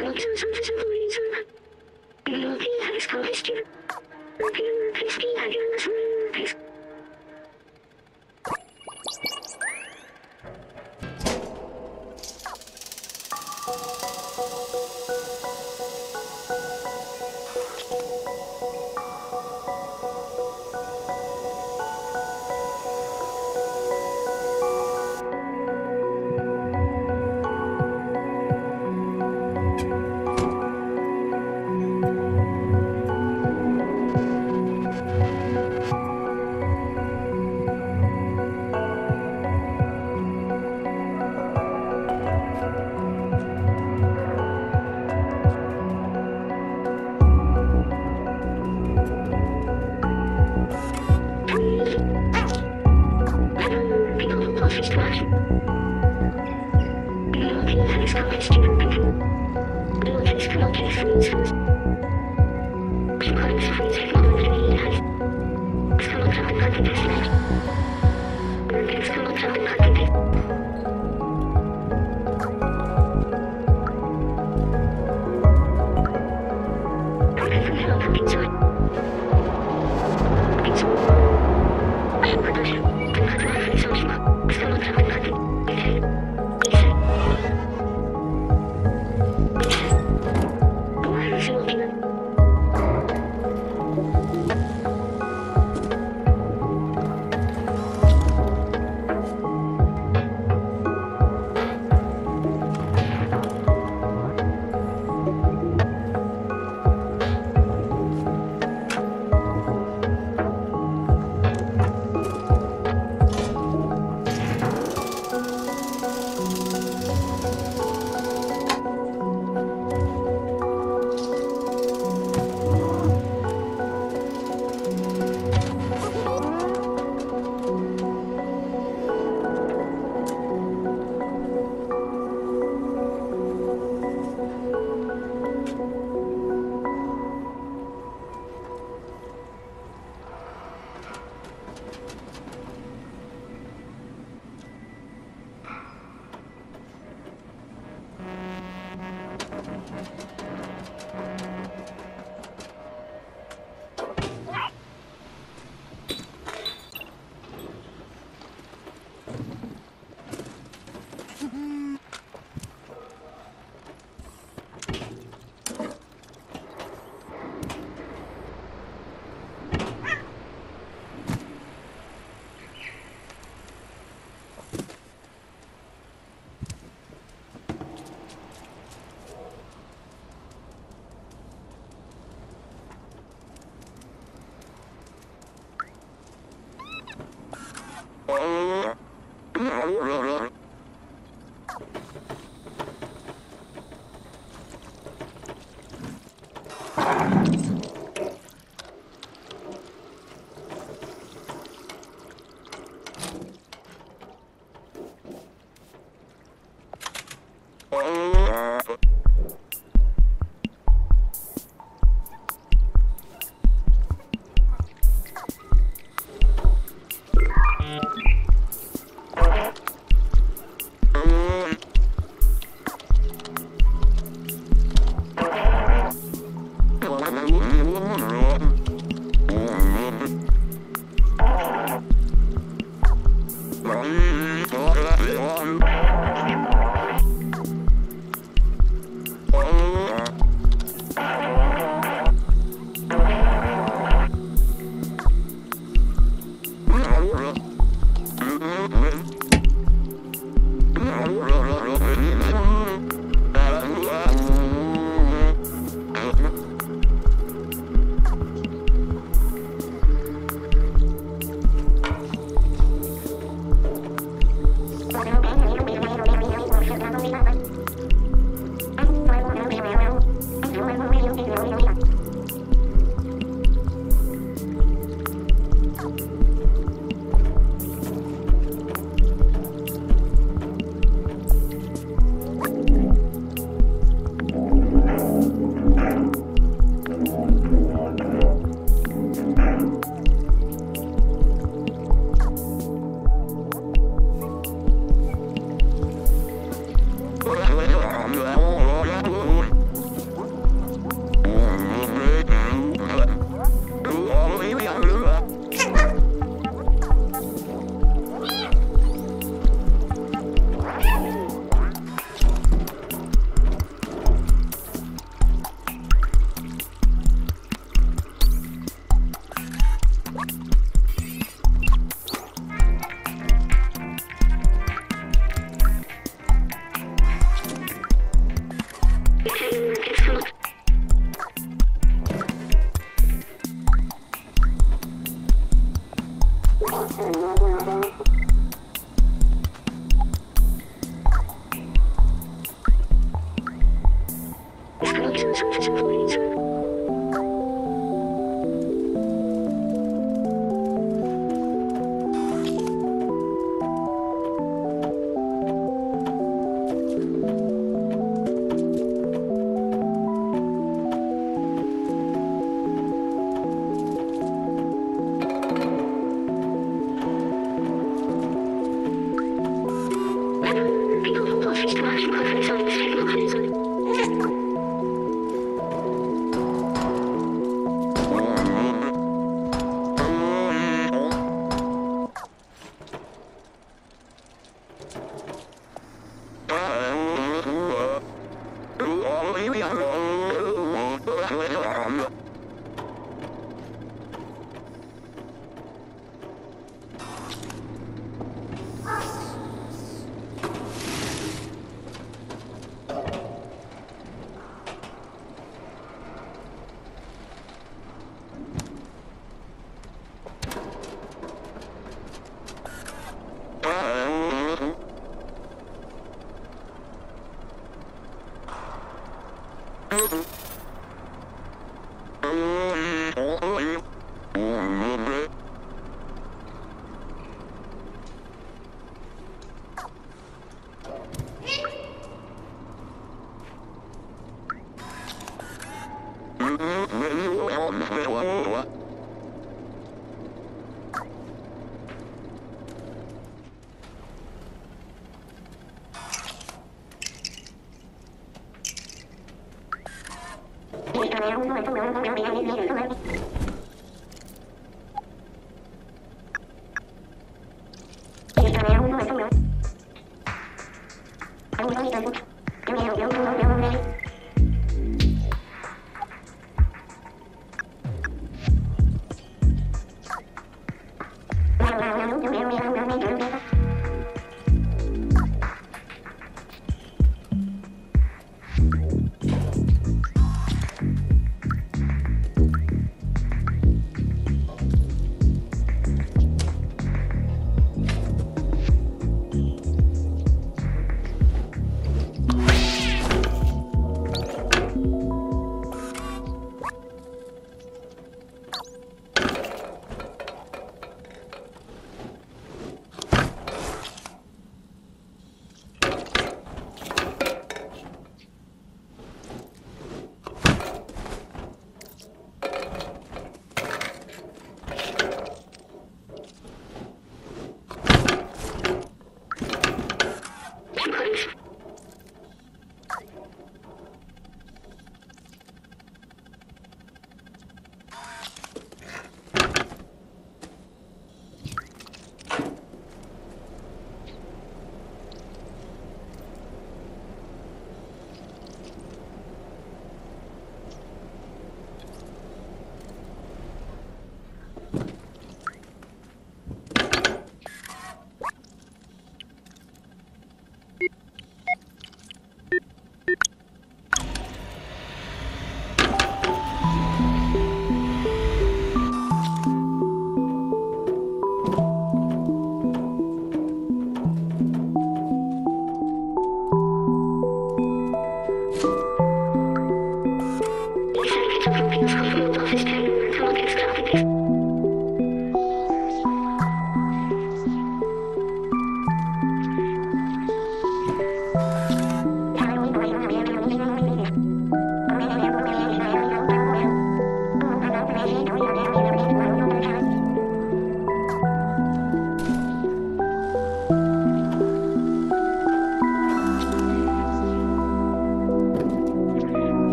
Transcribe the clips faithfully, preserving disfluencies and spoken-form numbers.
functions of the separator. Below P has cohesture. Repeater P against repeater P. Hello.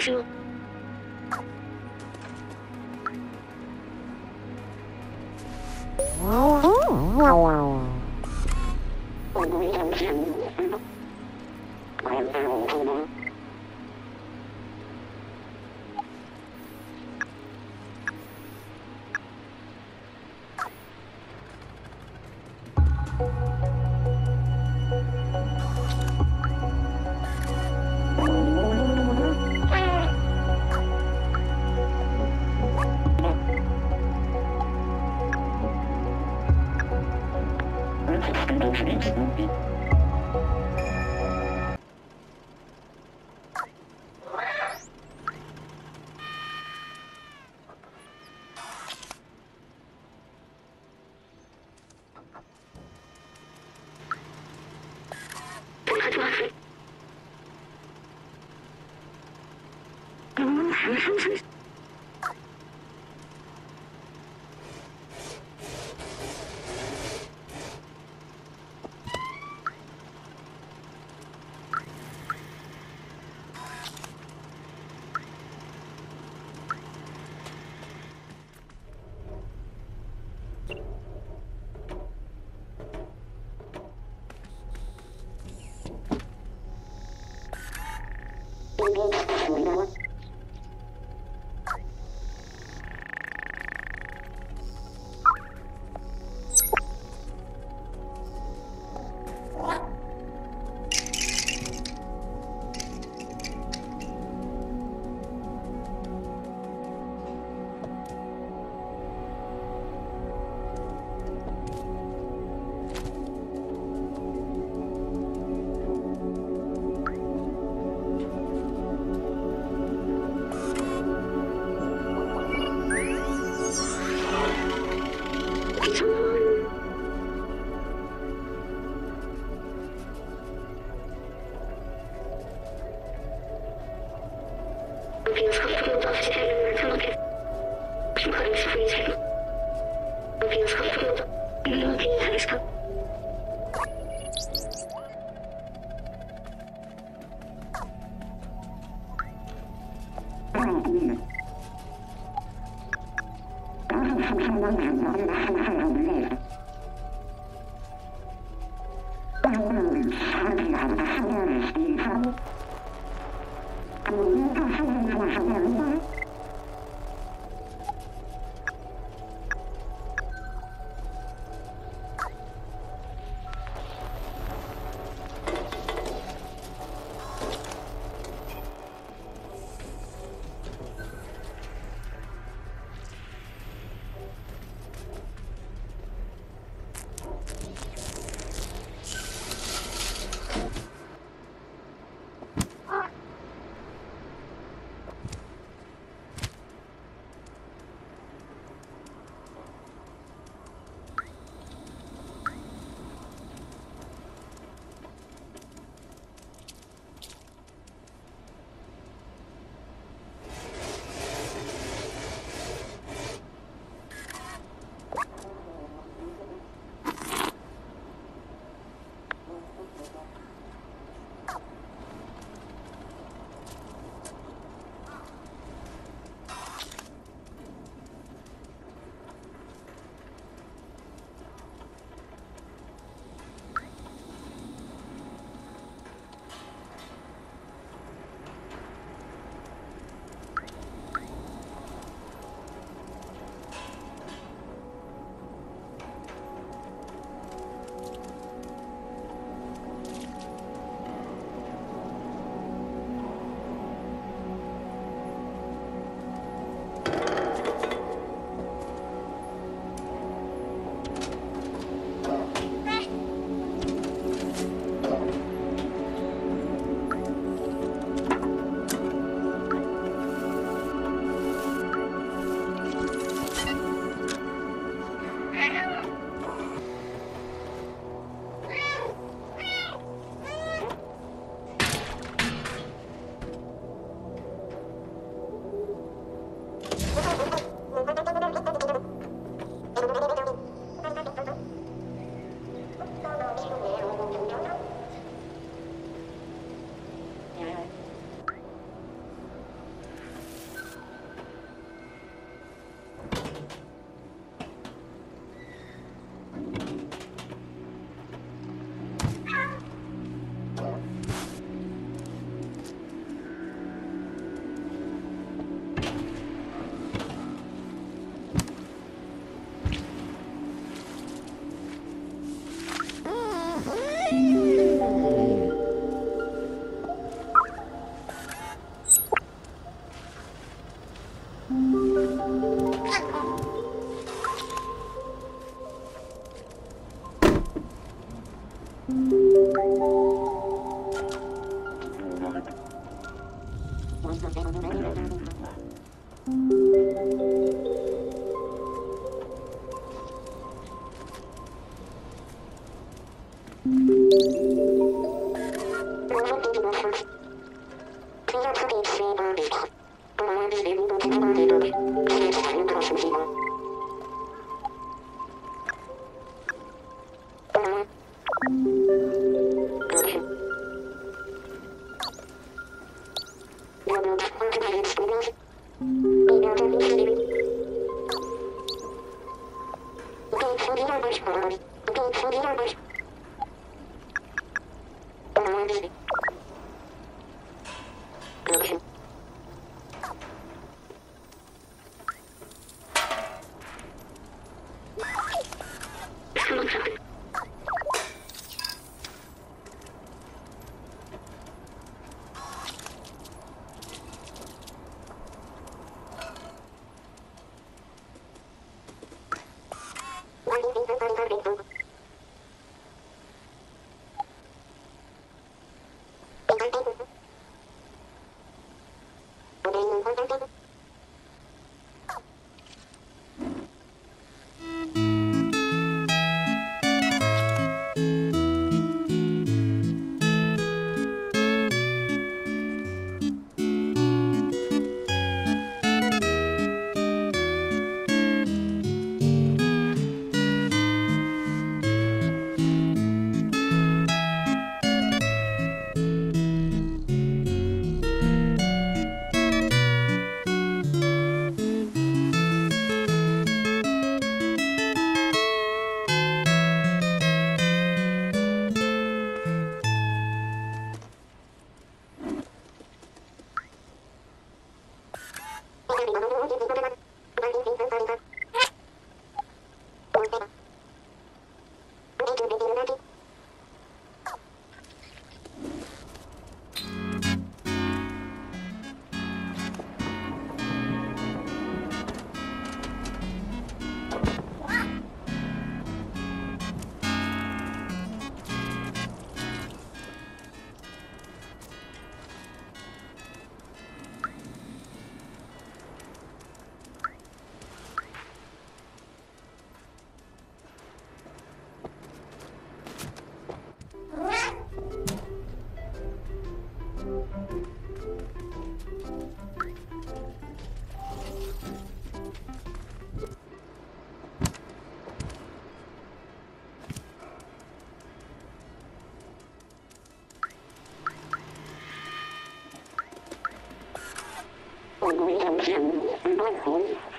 Sure. We have some